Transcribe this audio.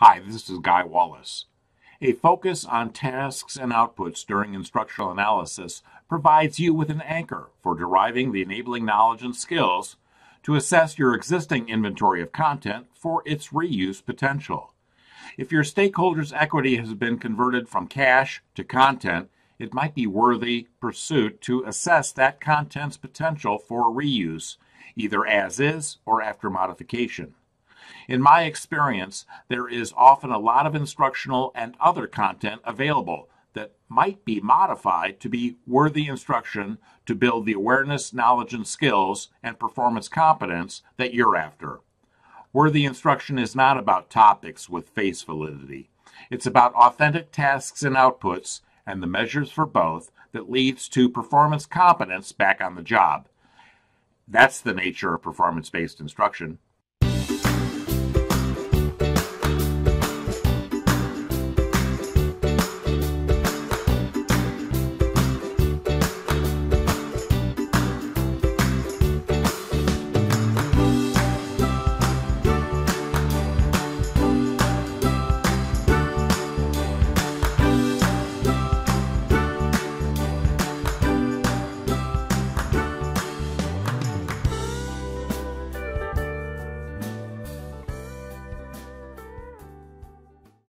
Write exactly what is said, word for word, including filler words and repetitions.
Hi, this is Guy Wallace. A focus on tasks and outputs during instructional analysis provides you with an anchor for deriving the enabling knowledge and skills to assess your existing inventory of content for its reuse potential. If your stakeholders' equity has been converted from cash to content, it might be worthy pursuit to assess that content's potential for reuse, either as is or after modification. In my experience, there is often a lot of instructional and other content available that might be modified to be worthy instruction to build the awareness, knowledge, and skills and performance competence that you're after. Worthy instruction is not about topics with face validity. It's about authentic tasks and outputs and the measures for both that leads to performance competence back on the job. That's the nature of performance-based instruction.